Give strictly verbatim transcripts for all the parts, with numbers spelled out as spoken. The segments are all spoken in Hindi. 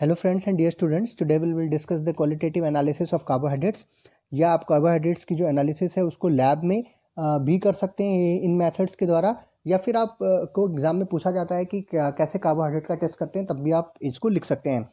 Hello friends and dear students, today we will discuss the qualitative analysis of carbohydrates. या आप कार्बोहाइड्रेट्स की जो एनालिसिस है उसको लैब में भी कर सकते हैं इन मेथड्स के द्वारा, या फिर आप को एग्जाम में पूछा जाता है कि कैसे कार्बोहाइड्रेट का टेस्ट करते हैं, तब भी आप इसको लिख सकते हैं।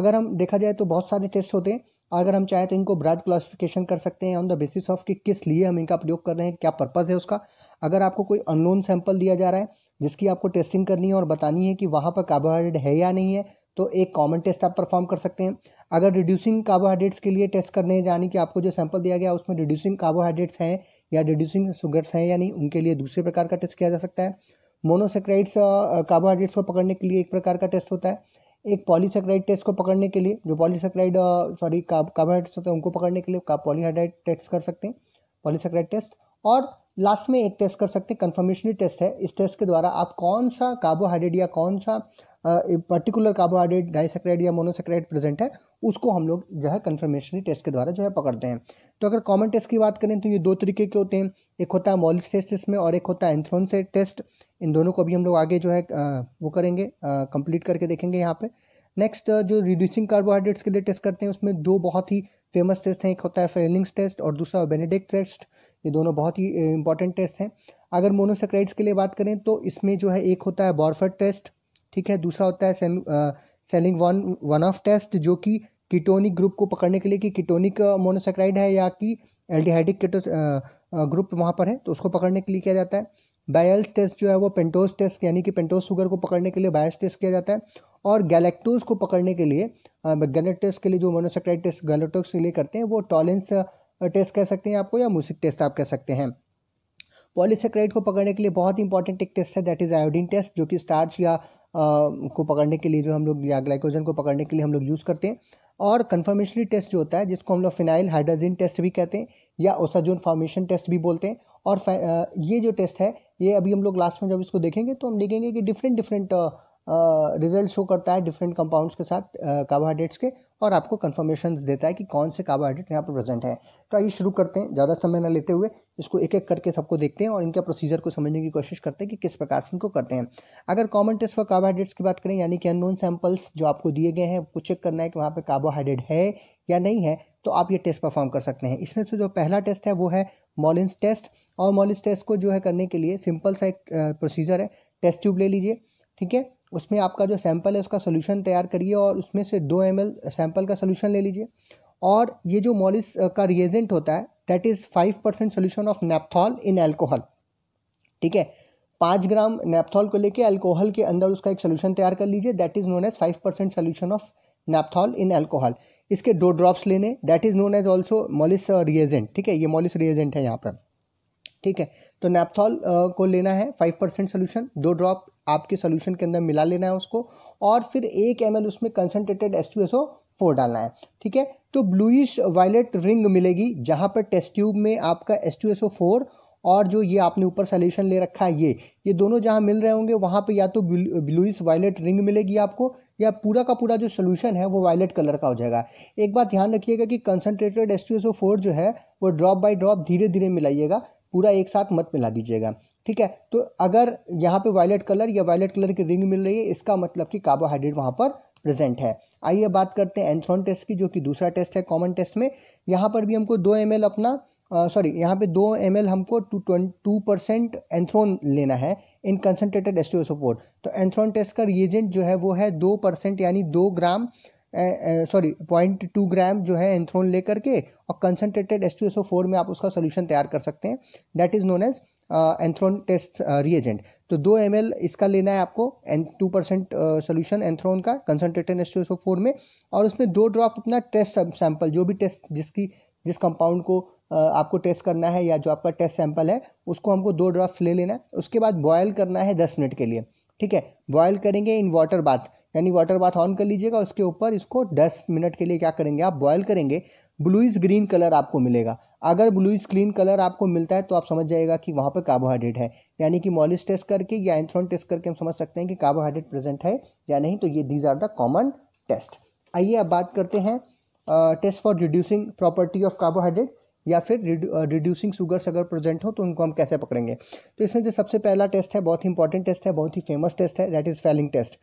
अगर हम देखा जाए तो बहुत सारे टेस्ट होते हैं, अगर हम चाहें तो इनको ब्रॉड क्लासिफिकेशन कर सकते हैं ऑन द बेसिस ऑफ कि किस लिए हम इनका प्रयोग कर रहे हैं, क्या पर्पज़ है उसका। अगर आपको कोई अननोन सैंपल दिया जा रहा है जिसकी आपको टेस्टिंग करनी है और बतानी है कि वहाँ पर कार्बोहाइड्रेट है या नहीं है, तो एक कॉमन टेस्ट आप परफॉर्म कर सकते हैं। अगर रिड्यूसिंग कार्बोहाइड्रेट्स के लिए टेस्ट करने यानी कि आपको जो सैंपल दिया गया उसमें रिड्यूसिंग कार्बोहाइड्रेट्स हैं या रिड्यूसिंग शुगर्स हैं या नहीं, उनके लिए दूसरे प्रकार का टेस्ट किया जा सकता है। मोनोसेक्राइड्स कार्बोहाइड्रेट्स को पकड़ने के लिए एक प्रकार का टेस्ट होता है। एक पॉलीसेक्राइड टेस्ट को पकड़ने के लिए, जो पॉलीसेक्राइड सॉरी कार्बोहाइड्रेट्स होते हैं उनको पकड़ने के लिए आप पॉलीहाइड्रेट टेस्ट कर सकते हैं, पॉलीसेक्राइड टेस्ट। और लास्ट में एक टेस्ट कर सकते हैं, कन्फर्मेशनरी टेस्ट है। इस टेस्ट के द्वारा आप कौन सा कार्बोहाइड्रेट या कौन सा पर्टिकुलर कार्बोहाइड्रेट डाइसेक्राइड या मोनोसेक्राइड प्रेजेंट है उसको हम लोग जो है कन्फर्मेशनरी टेस्ट के द्वारा जो है पकड़ते हैं। तो अगर कॉमन टेस्ट की बात करें तो ये दो तरीके के होते हैं, एक होता है मॉलिश टेस्ट इसमें और एक होता है एंथ्रोन से टेस्ट। इन दोनों को अभी हम लोग आगे जो है वो करेंगे, कंप्लीट करके देखेंगे यहाँ पे। नेक्स्ट जो रिड्यूसिंग कार्बोहाइड्रेट्स के लिए टेस्ट करते हैं उसमें दो बहुत ही फेमस टेस्ट हैं, एक होता है फेहलिंग्स टेस्ट और दूसरा बेनेडिक्ट टेस्ट। ये दोनों बहुत ही इंपॉर्टेंट टेस्ट हैं। अगर मोनोसेक्राइड्स के लिए बात करें तो इसमें जो है एक होता है बारफेड टेस्ट, ठीक है, दूसरा होता है सेलिवानॉफ टेस्ट जो कि कीटोनिक ग्रुप को पकड़ने के लिए कि कीटोनिक मोनोसेक्राइड है या कि एल्डिहाइडिक कीटो ग्रुप वहाँ पर है, तो उसको पकड़ने के लिए किया जाता है। बायल टेस्ट जो है वो पेंटोज टेस्ट यानी कि पेंटोज शुगर को पकड़ने के लिए बायस टेस्ट किया जाता है। और गैलेक्टोज को पकड़ने के लिए गैलेक्टोज के लिए जो मोनोसेक्राइड टेस्ट गैलेक्टोज के लिए करते हैं वो टॉलेंस टेस्ट कह सकते हैं आपको, या मूसिक टेस्ट आप कह सकते हैं। पॉलीसेक्राइड को पकड़ने के लिए बहुत इंपॉर्टेंट एक टेस्ट है, दैट इज आयोडीन टेस्ट, जो कि स्टार्च या Uh, को पकड़ने के लिए जो हम लोग या ग्लाइकोजन को पकड़ने के लिए हम लोग यूज़ करते हैं। और कन्फर्मेशनरी टेस्ट जो होता है जिसको हम लोग फिनाइलहाइड्राजीन टेस्ट भी कहते हैं या ओसाजोन फॉर्मेशन टेस्ट भी बोलते हैं। और ये जो टेस्ट है ये अभी हम लोग लास्ट में जब इसको देखेंगे तो हम देखेंगे कि डिफरेंट डिफरेंट रिजल्ट शो करता है डिफरेंट कंपाउंड्स के साथ कार्बोहाइड्रेट्स के, और आपको कन्फर्मेशन देता है कि कौन से कार्बोहाइड्रेट यहाँ पर प्रेजेंट है। तो आइए शुरू करते हैं, ज़्यादा समय ना लेते हुए इसको एक एक करके सबको देखते हैं और इनका प्रोसीजर को समझने की कोशिश करते हैं कि किस प्रकार से इनको करते हैं। अगर कॉमन टेस्ट फॉर कार्बोहाइड्रेट्स की बात करें यानी कि अननोन सैम्पल्स जो आपको दिए गए हैं वो चेक करना है कि वहाँ पर कार्बोहाइड्रेट है या नहीं है, तो आप ये टेस्ट परफॉर्म कर सकते हैं। इसमें से जो पहला टेस्ट है वो है मॉलिश टेस्ट, और मॉलिश टेस्ट को जो है करने के लिए सिंपल सा एक प्रोसीजर है। टेस्ट ट्यूब ले लीजिए, ठीक है, उसमें आपका जो सैंपल है उसका सोल्यूशन तैयार करिए और उसमें से दो एम एल सैंपल का सोल्यूशन ले लीजिए। और ये जो मॉलिश का रिएजेंट होता है that is five percent solution of naphthol in alcohol, ठीक है, पाँच ग्राम नैप्थॉल को लेके अल्कोहल के अंदर उसका एक सोल्यूशन तैयार कर लीजिए, that is known as five percent solution of naphthol in alcohol. इसके दो ड्रॉप्स लेने, that is known as also Molisch reagent, ठीक है, ये मॉलिश रिएजेंट है यहाँ पर, ठीक है। तो नैप्थॉल को लेना है फाइव परसेंट सोल्यूशन, दो ड्रॉप आपके सोल्यूशन के अंदर मिला लेना है उसको, और फिर एक एम एल उसमें concentrated H two S O four डालना है, ठीक है। तो ब्लूइश वायलेट रिंग मिलेगी जहाँ पर टेस्ट ट्यूब में आपका H two S O four और जो ये आपने ऊपर सोल्यूशन ले रखा है ये ये दोनों जहाँ मिल रहे होंगे वहाँ पे या तो ब्लूइश वायलेट रिंग मिलेगी आपको, या पूरा का पूरा जो सोल्यूशन है वो वायलेट कलर का हो जाएगा। एक बात ध्यान रखिएगा कि concentrated H two S O four जो है वो ड्रॉप बाई ड्रॉप धीरे धीरे मिलाइएगा, पूरा एक साथ मत मिला दीजिएगा, ठीक है। तो अगर यहाँ पे वायलेट कलर या वायलेट कलर की रिंग मिल रही है इसका मतलब कि कार्बोहाइड्रेट वहाँ पर प्रेजेंट है। आइए बात करते हैं एंथ्रोन टेस्ट की, जो कि दूसरा टेस्ट है कॉमन टेस्ट में। यहाँ पर भी हमको दो एम एल अपना सॉरी यहाँ पे दो एम एल हमको टू परसेंट एंथ्रोन लेना है in concentrated H two S O four. तो एंथ्रोन टेस्ट का रिएजेंट जो है वो है दो परसेंट यानी दो gram sorry point two gram जो है एंथ्रोन लेकर के, और concentrated H two S O four में आप उसका सोल्यूशन तैयार कर सकते हैं, that is known as anthrone test reagent. तो दो एम एल इसका लेना है आपको, N two percent solution anthrone का concentrated H two S O four में, और उसमें दो ड्रॉप अपना टेस्ट सैंपल जो भी टेस्ट जिसकी जिस कंपाउंड को uh, आपको टेस्ट करना है या जो आपका टेस्ट सैंपल है उसको हमको दो ड्रॉप्स ले लेना है। उसके बाद बॉयल करना है दस मिनट के लिए, ठीक है, बॉयल करेंगे इन वाटर बाथ यानी वाटर बाथ ऑन कर लीजिएगा, उसके ऊपर इसको दस मिनट के लिए क्या करेंगे आप बॉयल करेंगे। ब्लूइश ग्रीन कलर आपको मिलेगा, अगर ब्लूइश ग्रीन कलर आपको मिलता है तो आप समझ जाएगा कि वहाँ पर कार्बोहाइड्रेट है, यानी कि मॉलिश टेस्ट करके या एंथ्रोन टेस्ट करके हम समझ सकते हैं कि कार्बोहाइड्रेट प्रेजेंट है या नहीं। तो ये these are the common test. आइए अब बात करते हैं test for reducing property of carbohydrate. या फिर रिड्यूसिंग शुगर्स अगर प्रेजेंट हो तो उनको हम कैसे पकड़ेंगे। तो इसमें जो सबसे पहला टेस्ट है, बहुत ही इंपॉर्टेंट टेस्ट है, बहुत ही फेमस टेस्ट है, that is Fehling test.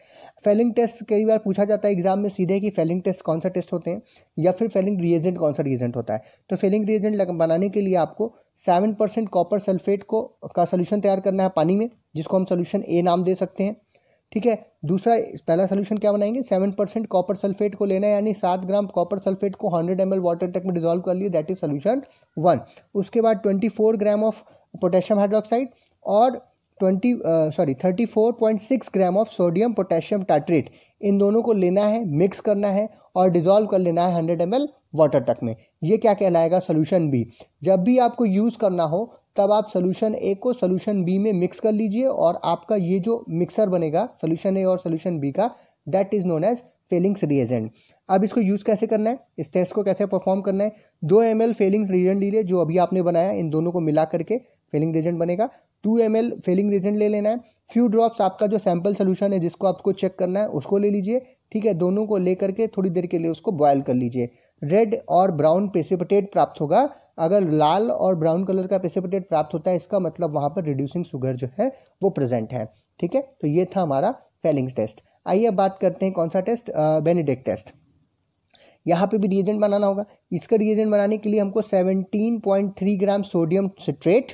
Fehling test कई बार पूछा जाता है एग्जाम में सीधे कि फेलिंग टेस्ट कौन सा टेस्ट होते हैं या फिर फेलिंग रिएजेंट कौन सा रिएजेंट होता है। तो फेलिंग रिएजेंट बनाने के लिए आपको सेवन परसेंट कॉपर सल्फेट को का सोल्यूशन तैयार करना है पानी में, जिसको हम सोल्यूशन ए नाम दे सकते हैं। ठीक है, दूसरा पहला सोल्यूशन क्या बनाएंगे, सेवन परसेंट कॉपर सल्फेट को लेना है, यानी सात ग्राम कॉपर सल्फेट को हंड्रेड एम एल वाटर तक में डिजोल्व कर लिए, दैट इज सोल्यूशन वन। उसके बाद twenty four gram of potassium hydroxide और twenty sorry thirty four point six gram of sodium potassium titrate, इन दोनों को लेना है, मिक्स करना है और डिजोल्व कर लेना है हंड्रेड एम एल वाटर तक में। ये क्या कहलाएगा, सोल्यूशन बी। जब भी आपको यूज़ करना हो तब आप सोल्यूशन ए को सोल्यूशन बी में मिक्स कर लीजिए और आपका ये जो मिक्सर बनेगा सोल्यूशन ए और सोल्यूशन बी का, that is known as Fehling's reagent. अब इसको यूज़ कैसे करना है, इस टेस्ट को कैसे परफॉर्म करना है, दो एम एल फेलिंग्स रिएजेंट लीजिए जो अभी आपने बनाया, इन दोनों को मिला करके फेलिंग रिएजेंट बनेगा। Two M L Fehling reagent ले लेना है, फ्यू ड्रॉप्स आपका जो सैम्पल सोल्यूशन है जिसको आपको चेक करना है उसको ले लीजिए। ठीक है, दोनों को ले करके थोड़ी देर के लिए उसको बॉयल कर लीजिए। रेड और ब्राउन प्रेसिपिटेट प्राप्त होगा, अगर लाल और ब्राउन कलर का प्रेसिपिटेट प्राप्त होता है इसका मतलब वहाँ पर रिड्यूसिंग शुगर जो है वो प्रेजेंट है। ठीक है, तो ये था हमारा फेलिंग्स टेस्ट। आइए अब बात करते हैं कौन सा टेस्ट, बेनेडिक्ट टेस्ट। यहाँ पे भी रिएजेंट बनाना होगा, इसका रिएजेंट बनाने के लिए हमको सत्रह पॉइंट तीन ग्राम सोडियम सिट्रेट,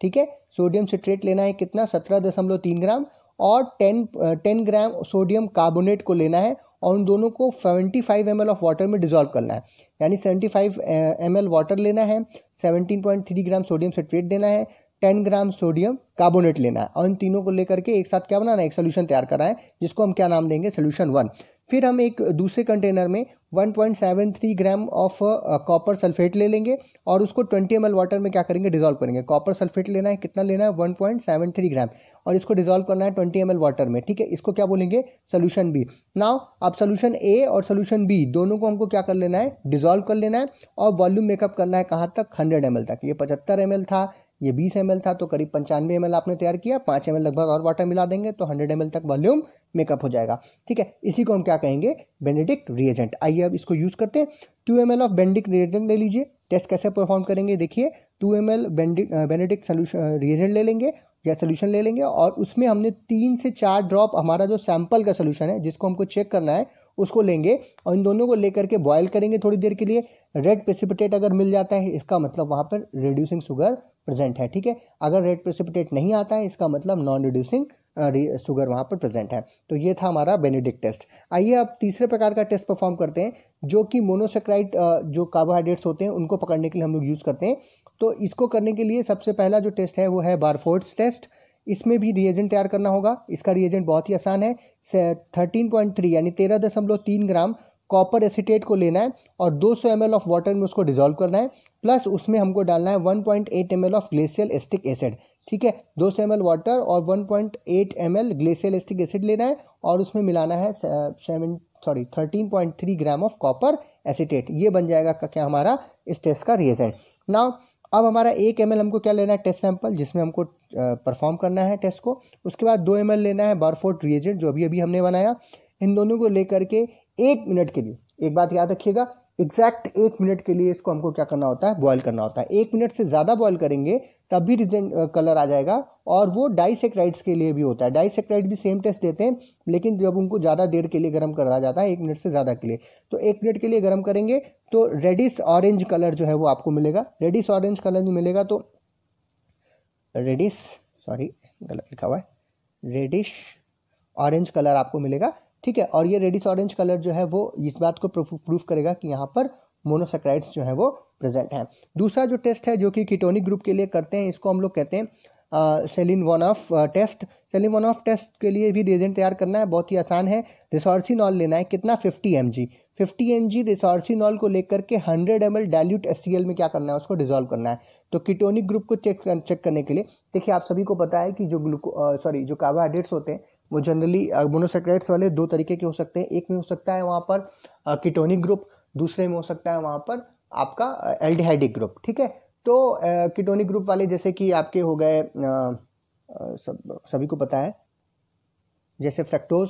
ठीक है, सोडियम सिट्रेट लेना है, कितना, सत्रह दशमलव तीन ग्राम, और ten ten gram sodium carbonate को लेना है और उन दोनों को पचहत्तर एम एल ऑफ वाटर में डिजोल्व करना है, यानी पचहत्तर एम एल वाटर लेना है, सत्रह पॉइंट तीन ग्राम सोडियम सिट्रेट देना है, दस ग्राम सोडियम कार्बोनेट लेना है और इन तीनों को लेकर के एक साथ क्या बनाना है, एक सोल्यूशन तैयार करना है जिसको हम क्या नाम देंगे, सोल्यूशन वन। फिर हम एक दूसरे कंटेनर में one point seven three gram of copper sulphate ले लेंगे और उसको ट्वेंटी एम एल वाटर में क्या करेंगे, डिजोल्व करेंगे। कॉपर सल्फेट लेना है, कितना लेना है, one point seven three gram, और इसको डिजोल्व करना है ट्वेंटी एम एल वाटर में। ठीक है, इसको क्या बोलेंगे, सोल्यूशन बी। नाउ अब सोल्यूशन ए और सोल्यूशन बी दोनों को हमको क्या कर लेना है, डिजोल्व कर लेना है और वॉल्यूम मेकअप करना है, कहाँ तक, हंड्रेड एम एल तक। ये पचहत्तर एम एल था, ये बीस एम एल था, तो करीब पंचानवे एम एल आपने तैयार किया, पाँच एम एल लगभग और वाटर मिला देंगे तो हंड्रेड एम एल तक वॉल्यूम मेकअप हो जाएगा। ठीक है, इसी को हम क्या कहेंगे, बेनेडिक्ट रिएजेंट। आइए अब इसको यूज़ करते हैं। Two M L of Benedict reagent ले लीजिए। टेस्ट कैसे परफॉर्म करेंगे देखिए, two M L Benedict solution reagent ले लेंगे या सोल्यूशन ले लेंगे और उसमें हमने तीन से चार ड्रॉप हमारा जो सैंपल का सोल्यूशन है जिसको हमको चेक करना है उसको लेंगे और इन दोनों को लेकर के बॉयल करेंगे थोड़ी देर के लिए। रेड प्रेसिपिटेट अगर मिल जाता है इसका मतलब वहाँ पर रिड्यूसिंग शुगर प्रेजेंट है। ठीक है, अगर रेड प्रेसिपिटेट नहीं आता है इसका मतलब नॉन रिड्यूसिंग शुगर वहाँ पर प्रेजेंट है। तो ये था हमारा बेनेडिक्ट टेस्ट। आइए अब तीसरे प्रकार का टेस्ट परफॉर्म करते हैं जो कि मोनोसेक्राइड जो कार्बोहाइड्रेट्स होते हैं उनको पकड़ने के लिए हम लोग यूज़ करते हैं। तो इसको करने के लिए सबसे पहला जो टेस्ट है वो है बारफोड्स टेस्ट। इसमें भी रिएजेंट तैयार करना होगा। इसका रिएजेंट बहुत ही आसान है, थर्टीन पॉइंट थ्री यानी तेरह दशमलव तीन ग्राम कॉपर एसीटेट को लेना है और दो सौ एम एल ऑफ वाटर में उसको डिजोल्व करना है, प्लस उसमें हमको डालना है one point eight M L of glacial acetic acid. ठीक है, दो सौ एम एल वाटर और one point eight M L glacial acetic acid लेना है और उसमें मिलाना है seven sorry thirteen point three gram of copper acetate. ये बन जाएगा क्या हमारा इस टेस्ट का रिएजेंट। नाउ अब हमारा एक एम एल हमको क्या लेना है, टेस्ट सैंपल जिसमें हमको परफॉर्म करना है टेस्ट को। उसके बाद दो एम एल लेना है बारफोड रिएजेंट जो अभी अभी हमने बनाया। इन दोनों को लेकर के एक मिनट के लिए, एक बात याद रखिएगा, एग्जैक्ट एक मिनट के लिए इसको हमको क्या करना होता है, बॉयल करना होता है। एक मिनट से ज़्यादा बॉयल करेंगे तब भी रिजेंट कलर आ जाएगा और वो डाइसेक्राइड्स के लिए भी होता है। डाइसेक्राइड भी सेम टेस्ट देते हैं लेकिन जब उनको ज़्यादा देर के लिए गर्म करा जाता है, एक मिनट से ज़्यादा के लिए, तो एक मिनट के लिए गर्म करेंगे तो रेडिश ऑरेंज कलर जो है वो आपको मिलेगा। रेडिश ऑरेंज कलर मिलेगा तो रेडिश सॉरी गलत लिखा हुआ है रेडिश ऑरेंज कलर आपको मिलेगा। ठीक है, और ये रेडिश ऑरेंज कलर जो है वो इस बात को प्रूफ करेगा कि यहाँ पर मोनोसेक्राइड्स जो है वो प्रेजेंट हैं। दूसरा जो टेस्ट है जो कि कीटोनिक ग्रुप के लिए करते हैं इसको हम लोग कहते हैं सेलिनवानॉफ टेस्ट। सेलिवानॉफ टेस्ट के लिए भी रिएजेंट तैयार करना है, बहुत ही आसान है। रिसॉर्सिनॉल लेना है, कितना, fifty M G fifty M G resorcinol को लेकर के hundred M L dilute S C L में क्या करना है, उसको डिजोल्व करना है। तो कीटोनिक ग्रुप को चेक चेक करने के लिए, देखिए आप सभी को पता है कि जो ग्लूको सॉरी जो कार्बोहाइड्रेट्स होते हैं वो जनरली मोनोसेक्राइड्स वाले दो तरीके के हो सकते हैं। एक में हो सकता है वहाँ पर कीटोनिक ग्रुप, दूसरे में हो सकता है वहाँ पर आपका एल्डिहाइडिक ग्रुप। ठीक है, तो कीटोनिक ग्रुप वाले जैसे कि आपके हो गए, सब सभी को पता है, जैसे फ्रक्टोज,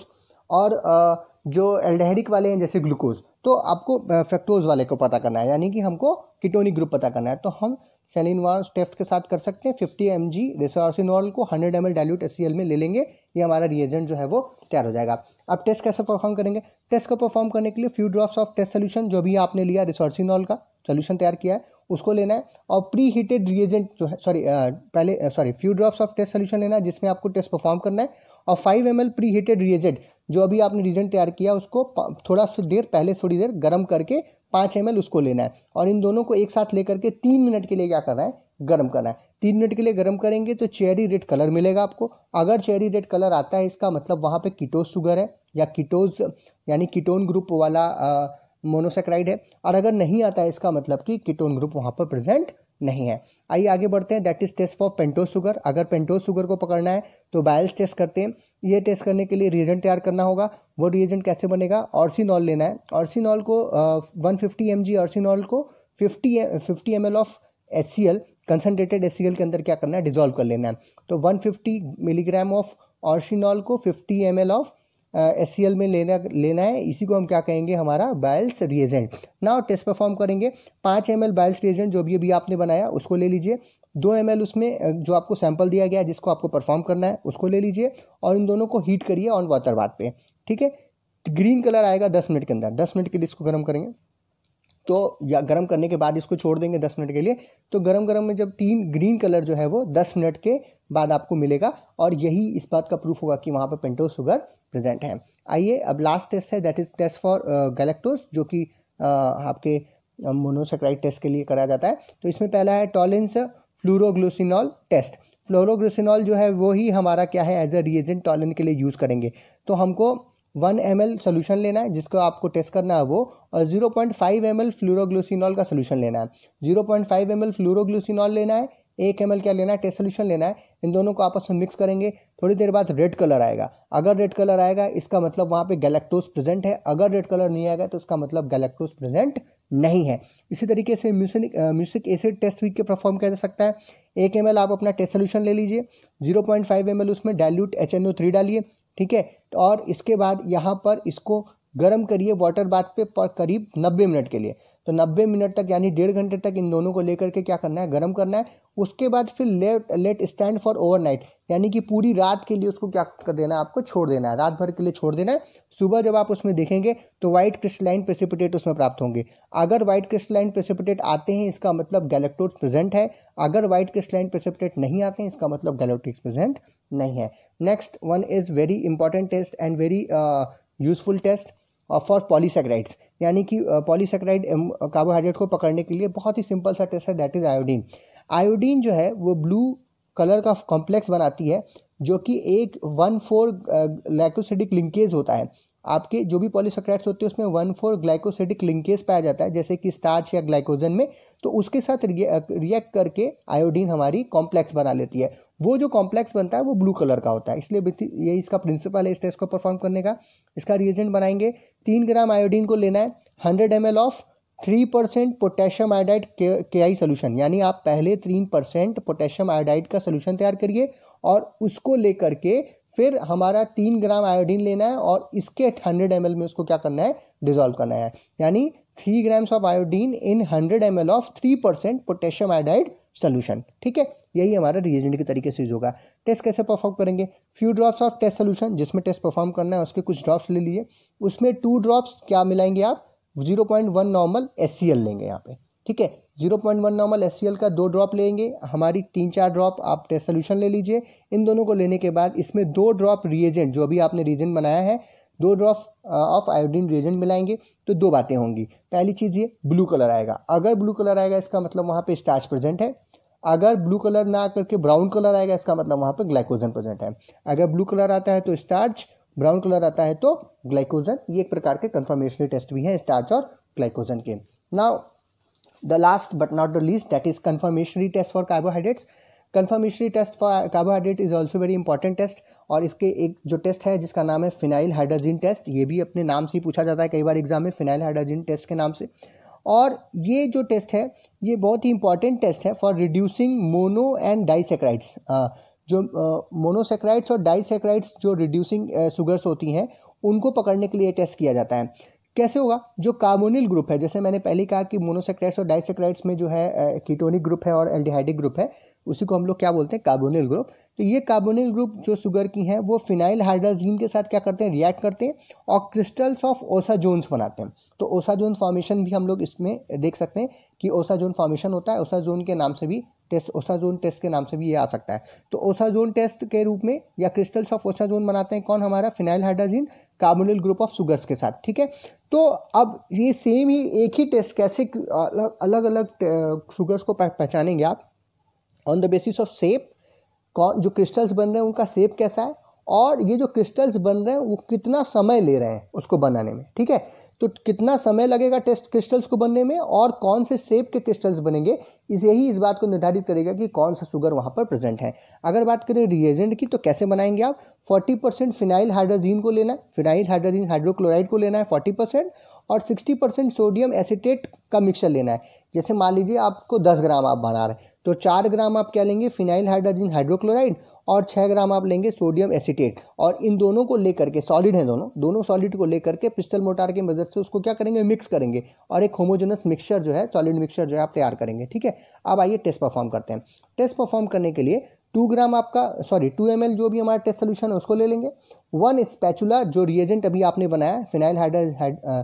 और आ, जो एल्डिहाइडिक वाले हैं जैसे ग्लूकोज। तो आपको फ्रक्टोज वाले को पता करना है, यानी कि हमको कीटोनिक ग्रुप पता करना है। तो हम सेलिनवान टेस्ट के साथ कर सकते हैं। फिफ्टी एम जी रेसोर्सिनॉल को hundred M L dilute H C L में ले लेंगे, ये हमारा रिएजेंट जो है वो तैयार हो जाएगा। अब टेस्ट कैसे परफॉर्म करेंगे? टेस्ट को परफॉर्म करने के लिए few drops of test solution, जो भी आपने लिया रेसोर्सिनॉल का सोल्यूशन तैयार किया है, उसको लेना है और प्री हीटेड रिएजेंट जो है सॉरी पहले sorry few drops of test solution लेना है जिसमें आपको टेस्ट परफॉर्म करना है, और five M L preheated reagent जो अभी आपने रिएजेंट तैयार किया उसको थोड़ा सी देर पहले थोड़ी देर गर्म करके पाँच एम एल उसको लेना है, और इन दोनों को एक साथ लेकर के तीन मिनट के लिए क्या करना है, गर्म करना है। तीन मिनट के लिए गर्म करेंगे तो चेरी रेड कलर मिलेगा आपको। अगर चेरी रेड कलर आता है इसका मतलब वहाँ पे कीटोज शुगर है या कीटोज यानी कीटोन ग्रुप वाला मोनोसेक्राइड है, और अगर नहीं आता है इसका मतलब कि कीटोन ग्रुप वहाँ पर प्रेजेंट नहीं है। आइए आगे बढ़ते हैं। That is test for pentose sugar. अगर पेंटोज शुगर को पकड़ना है तो बायल्स टेस्ट करते हैं। ये टेस्ट करने के लिए रिएजेंट तैयार करना होगा। वो रिएजेंट कैसे बनेगा? ऑर्सिनॉल लेना है। ऑर्सिनॉल को one fifty M G orcinol को fifty fifty M L of H C L concentrated H C L के अंदर क्या करना है, डिजोल्व कर लेना है। तो one fifty milligram of orcinol को fifty M L of H C L में लेना लेना है। इसी को हम क्या कहेंगे, हमारा Bial's reagent. Now test perform करेंगे। पाँच एम एल बायल्स रिएजेंट जो भी अभी आपने बनाया उसको ले लीजिए, दो एम एल उसमें जो आपको सैंपल दिया गया है जिसको आपको परफॉर्म करना है उसको ले लीजिए, और इन दोनों को हीट करिए ऑन वाटर बाथ पे। ठीक है, ग्रीन कलर आएगा दस मिनट के अंदर। दस मिनट के लिए इसको गर्म करेंगे, तो या गर्म करने के बाद इसको छोड़ देंगे दस मिनट के लिए। तो गरम गरम में जब तीन ग्रीन कलर जो है वो दस मिनट के बाद आपको मिलेगा, और यही इस बात का प्रूफ होगा कि वहाँ पर पेंटोज शुगर प्रेजेंट है। आइए अब लास्ट टेस्ट है, that is test for galactose, जो कि uh, आपके मोनोसेक्राइड टेस्ट के लिए कराया जाता है। तो इसमें पहला है टॉलेंस फ्लूरोग्लूसिनॉल टेस्ट। फ्लोरोग्लूसिनॉल जो है वो ही हमारा क्या है, एज अ रिएजेंट टॉलेंट के लिए यूज़ करेंगे। तो हमको वन एम एल सोल्यूशन लेना है जिसको आपको टेस्ट करना है वो, और zero point five M L phloroglucinol का सोल्यूशन लेना है। Zero point five M L phloroglucinol लेना है, एक एम एल क्या लेना है, टेस्ट सोल्यूशन लेना है। इन दोनों को आपस में मिक्स करेंगे, थोड़ी देर बाद रेड कलर आएगा। अगर रेड कलर आएगा इसका मतलब वहाँ पे गैलेक्टोज प्रेजेंट है, अगर रेड कलर नहीं आएगा तो इसका मतलब गैलेक्टोज प्रेजेंट नहीं है। इसी तरीके से म्यूसिक म्यूसिक एसिड टेस्ट भी के परफॉर्म किया जा सकता है। एक एम एल आप अपना टेस्ट सोल्यूशन ले लीजिए, zero point five M L उसमें dilute H N O three डालिए। ठीक है, और इसके बाद यहाँ पर इसको गर्म करिए वाटर बाथ पे करीब नब्बे मिनट के लिए। तो नब्बे मिनट तक यानी डेढ़ घंटे तक इन दोनों को लेकर के क्या करना है, गर्म करना है। उसके बाद फिर let let stand for overnight, यानी कि पूरी रात के लिए उसको क्या कर देना है, आपको छोड़ देना है, रात भर के लिए छोड़ देना है। सुबह जब आप उसमें देखेंगे तो वाइट क्रिस्टलाइन प्रेसिपिटेट उसमें प्राप्त होंगे। अगर वाइट क्रिस्टलाइन प्रेसिपिटेट आते हैं इसका मतलब गैलेक्टोज प्रेजेंट है, अगर वाइट क्रिस्टलाइन प्रेसिपिटेट नहीं आते हैं इसका मतलब गैलेक्टोज प्रेजेंट नहीं है। Next one is very important test and very useful test for polysaccharides, यानी कि पॉलीसेक्राइड कार्बोहाइड्रेट को पकड़ने के लिए बहुत ही सिंपल सा टेस्ट है, दैट इज आयोडीन। आयोडीन जो है वो ब्लू कलर का कॉम्प्लेक्स बनाती है जो कि एक वन फोर ग्लाइकोसिडिक लिंकेज होता है। आपके जो भी पॉलीसेक्राइड्स होते हैं उसमें वन फोर ग्लाइकोसिडिक लिंकेज पाया जाता है, जैसे कि स्टार्च या ग्लाइकोजन में। तो उसके साथ रिएक्ट करके आयोडीन हमारी कॉम्प्लेक्स बना लेती है। वो जो कॉम्प्लेक्स बनता है वो ब्लू कलर का होता है, इसलिए यही इसका प्रिंसिपल है इस टेस्ट को परफॉर्म करने का। इसका रिएजेंट बनाएंगे, तीन ग्राम आयोडीन को लेना है, hundred M L of three percent potassium iodide K I solution, यानी आप पहले तीन परसेंट पोटेशियम आयोडाइड का सोल्यूशन तैयार करिए और उसको लेकर के फिर हमारा तीन ग्राम आयोडीन लेना है और इसके हंड्रेड एम एल में उसको क्या करना है, डिजोल्व करना है। यानी three grams of iodine in hundred M L of three percent potassium iodide solution. ठीक है, यही हमारा रिएजेंट के तरीके से यूज होगा। टेस्ट कैसे परफॉर्म करेंगे, few drops of test solution जिसमें टेस्ट परफॉर्म करना है उसके कुछ ड्रॉप्स ले लिए, उसमें टू ड्रॉप्स क्या मिलाएंगे आप, zero point one normal H C L लेंगे यहाँ पे। ठीक है, zero point one normal H C L का दो ड्रॉप लेंगे, हमारी तीन चार ड्रॉप आप टेस्ट सोल्यूशन ले लीजिए। इन दोनों को लेने के बाद इसमें दो ड्रॉप रिएजेंट जो भी आपने रिएजेंट बनाया है, दो ड्रॉप ऑफ आयोडीन रिएजेंट मिलाएंगे। तो दो बातें होंगी, पहली चीज़ ये ब्लू कलर आएगा, अगर ब्लू कलर आएगा इसका मतलब वहाँ पे स्टार्च प्रेजेंट है, अगर ब्लू कलर ना आकर के ब्राउन कलर आएगा इसका मतलब वहाँ पे ग्लाइकोजन प्रेजेंट है। अगर ब्लू कलर आता है तो स्टार्च, ब्राउन कलर आता है तो ग्लाइकोजन। ये एक प्रकार के कंफर्मेशनरी टेस्ट भी हैं, स्टार्च और ग्लाइकोजन के। Now the last but not the least, that is confirmatory test for carbohydrates. Confirmatory test for carbohydrate is also very important test, और इसके एक जो टेस्ट है जिसका नाम है फिनाइलहाइड्राजीन टेस्ट। ये भी अपने नाम से ही पूछा जाता है कई बार एग्जाम में, फिनाइलहाइड्राजीन टेस्ट के नाम से। और ये जो टेस्ट है ये बहुत ही इंपॉर्टेंट टेस्ट है for reducing mono and disaccharides. जो मोनोसेक्राइड्स और डाइसेक्राइड्स जो रिड्यूसिंग शुगर्स होती हैं उनको पकड़ने के लिए टेस्ट किया जाता है। कैसे होगा? जो कार्बोनिल ग्रुप है, जैसे मैंने पहले कहा कि मोनोसेक्राइड्स और डाइसेक्राइड्स में जो है कीटोनिक ग्रुप है और एल्डिहाइडिक ग्रुप है, उसी को हम लोग क्या बोलते हैं? Carbonyl group. तो ये कार्बोनिल ग्रुप जो शुगर की हैं वो फिनाइलहाइड्राजीन के साथ क्या करते हैं? रिएक्ट करते हैं और क्रिस्टल्स ऑफ ओसाजोन्स बनाते हैं। तो ओसाजोन फॉर्मेशन भी हम लोग इसमें देख सकते हैं कि ओसाजोन फॉर्मेशन होता है। ओसाजोन के नाम से भी टेस्ट, ओसाजोन टेस्ट के नाम से भी ये आ सकता है। तो ओसाजोन टेस्ट के रूप में या क्रिस्टल्स ऑफ ओसाजोन बनाते हैं कौन? हमारा phenylhydrazine carbonyl group of sugars के साथ। ठीक है, तो अब ये सेम ही एक ही टेस्ट कैसे अलग अलग शुगर्स को पहचानेंगे आप? On the basis of shape, कौन जो क्रिस्टल्स बन रहे हैं उनका शेप कैसा है और ये जो क्रिस्टल्स बन रहे हैं वो कितना समय ले रहे हैं उसको बनाने में। ठीक है, तो कितना समय लगेगा टेस्ट क्रिस्टल्स को बनने में और कौन से शेप के क्रिस्टल्स बनेंगे, इस यही इस बात को निर्धारित करेगा कि कौन सा शुगर वहाँ पर प्रेजेंट है। अगर बात करें रिएजेंट की तो कैसे बनाएंगे आप? फोर्टी परसेंट फिनाइल हाइड्राजीन को लेना है, फिनाइल हाइड्राजीन हाइड्रोक्लोराइड को लेना है फोर्टी परसेंट और सिक्सटी परसेंट सोडियम एसिटेट का मिक्सचर लेना है। जैसे मान लीजिए आपको दस ग्राम आप बना रहे हैं तो चार ग्राम आप क्या लेंगे? फिनाइल हाइड्राजीन हाइड्रोक्लोराइड और छः ग्राम आप लेंगे सोडियम एसिटेट। और इन दोनों को लेकर के, सॉलिड हैं दोनों, दोनों सॉलिड को लेकर के पिस्टल मोटार की मदद से उसको क्या करेंगे? मिक्स करेंगे और एक होमोजेनस मिक्सचर जो है, सॉलिड मिक्सचर जो है आप तैयार करेंगे। ठीक है, अब आइए टेस्ट परफॉर्म करते हैं। टेस्ट परफॉर्म करने के लिए टू ग्राम आपका सॉरी टू एम एल जो भी हमारा टेस्ट सोल्यूशन है उसको ले लेंगे। वन स्पैचुला जो रिएजेंट अभी आपने बनाया phenyl hydra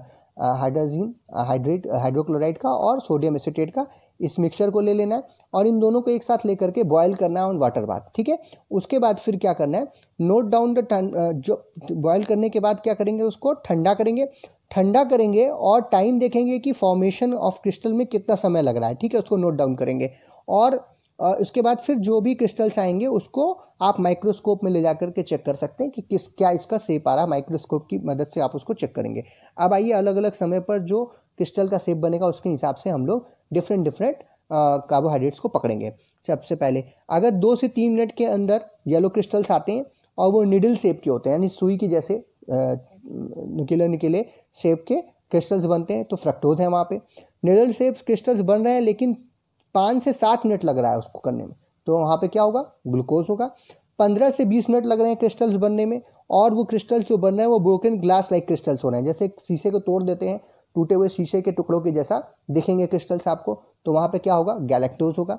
hydrazine hydrate hydrochloride का और सोडियम एसिटेट का, इस मिक्सचर को ले लेना है और इन दोनों को एक साथ लेकर के बॉयल करना है ऑन वाटर बाथ। ठीक है, उसके बाद फिर क्या करना है? Note down the time. जो बॉयल करने के बाद क्या करेंगे? उसको ठंडा करेंगे। ठंडा करेंगे और टाइम देखेंगे कि फॉर्मेशन ऑफ क्रिस्टल में कितना समय लग रहा है। ठीक है, उसको नोट डाउन करेंगे और उसके बाद फिर जो भी क्रिस्टल्स आएंगे उसको आप माइक्रोस्कोप में ले जाकर के चेक कर सकते हैं कि किस क्या इसका शेप आ रहा है। माइक्रोस्कोप की मदद से आप उसको चेक करेंगे। अब आइए अलग अलग समय पर जो क्रिस्टल का शेप बनेगा उसके हिसाब से हम लोग डिफरेंट डिफरेंट कार्बोहाइड्रेट्स को पकड़ेंगे। सबसे पहले अगर दो से तीन मिनट के अंदर येलो क्रिस्टल्स आते हैं और वो निडल शेप के होते हैं, यानी सुई की जैसे नुकीले नुकीले शेप के क्रिस्टल्स बनते हैं तो फ्रक्टोज है वहाँ पे। निडल शेप क्रिस्टल्स बन रहे हैं लेकिन पाँच से सात मिनट लग रहा है उसको करने में, तो वहाँ पे क्या होगा? ग्लूकोज होगा। पंद्रह से बीस मिनट लग रहे हैं क्रिस्टल्स बनने में और वो क्रिस्टल्स जो बन रहे हैं वो ब्रोकन ग्लास लाइक क्रिस्टल्स हो रहे हैं, जैसे शीशे को तोड़ देते हैं, टूटे हुए शीशे के टुकड़ों के जैसा दिखेंगे क्रिस्टल्स आपको, तो वहाँ पे क्या होगा? गैलेक्टोज होगा।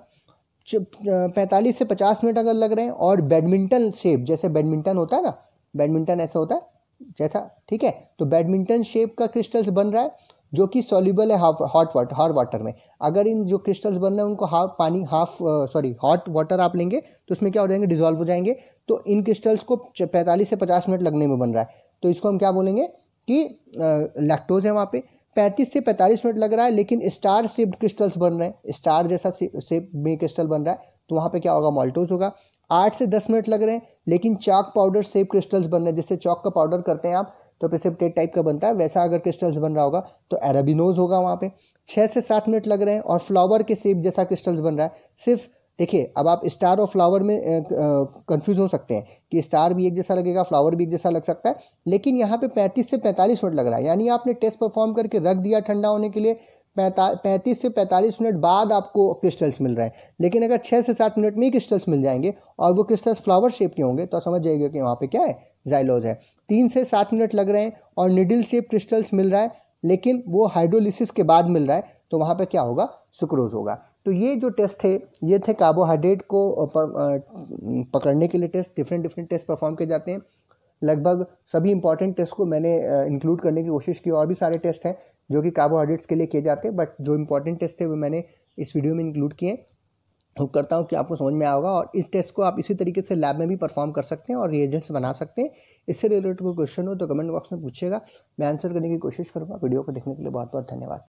पैंतालीस से पचास मिनट अगर लग रहे हैं और बैडमिंटन शेप, जैसे बैडमिंटन होता है ना, बैडमिंटन ऐसा होता है जैसा, ठीक है, तो बैडमिंटन शेप का क्रिस्टल्स बन रहा है जो कि सॉल्युबल है हॉट वाटर हॉट वाटर में। अगर इन जो क्रिस्टल्स बन रहे हैं उनको हाफ पानी हाफ सॉरी हॉट वाटर आप लेंगे तो उसमें क्या हो जाएंगे? डिजॉल्व हो जाएंगे। तो इन क्रिस्टल्स को पैंतालीस से पचास मिनट लगने में बन रहा है तो इसको हम क्या बोलेंगे कि लैक्टोज है वहाँ पे। पैंतीस से पैंतालीस मिनट लग रहा है लेकिन स्टार शेप्ड क्रिस्टल्स बन रहे हैं, स्टार जैसा शेप में क्रिस्टल बन रहा है तो वहाँ पे क्या होगा? माल्टोज होगा। आठ से दस मिनट लग रहे हैं लेकिन चाक पाउडर शेप क्रिस्टल्स बन रहे हैं, जिससे चौक का पाउडर करते हैं आप तो प्रेसिपिटेट टाइप का बनता है, वैसा अगर क्रिस्टल्स बन रहा होगा तो एराबिनोज होगा वहाँ पे। छः से सात मिनट लग रहे हैं और फ्लावर के शेप जैसा क्रिस्टल्स बन रहा है। सिर्फ देखिए, अब आप स्टार और फ्लावर में कंफ्यूज हो सकते हैं कि स्टार भी एक जैसा लगेगा, फ्लावर भी एक जैसा लग सकता है, लेकिन यहाँ पे पैंतीस से पैंतालीस मिनट लग रहा है, यानी आपने टेस्ट परफॉर्म करके रख दिया ठंडा होने के लिए, पैंतीस से पैंतालीस मिनट बाद आपको क्रिस्टल्स मिल रहे हैं, लेकिन अगर छः से सात मिनट में ही क्रिस्टल्स मिल जाएंगे और वो क्रिस्टल्स फ्लावर शेप के होंगे तो समझ जाइएगा कि वहाँ पे क्या है? जाइलोज है। तीन से सात मिनट लग रहे हैं और निडल शेप क्रिस्टल्स मिल रहा है लेकिन वो हाइड्रोलिसिस के बाद मिल रहा है तो वहाँ पे क्या होगा? सुक्रोज होगा। तो ये जो टेस्ट थे ये थे कार्बोहाइड्रेट को पकड़ने के लिए test. Different different test perform किए जाते हैं। लगभग सभी इंपॉर्टेंट टेस्ट को मैंने इंक्लूड करने की कोशिश की, और भी सारे टेस्ट हैं जो कि कार्बोहाइड्रेट्स के लिए किए जाते हैं, बट जो इंपॉर्टेंट टेस्ट थे वो मैंने इस वीडियो में इंक्लूड किए। होप करता हूँ कि आपको समझ में आया होगा और इस टेस्ट को आप इसी तरीके से लैब में भी परफॉर्म कर सकते हैं और रिएजेंट्स बना सकते हैं। इससे रिलेटेड कोई क्वेश्चन हो तो कमेंट बॉक्स में पूछिएगा, मैं आंसर करने की कोशिश करूँगा। वीडियो को देखने के लिए बहुत बहुत धन्यवाद।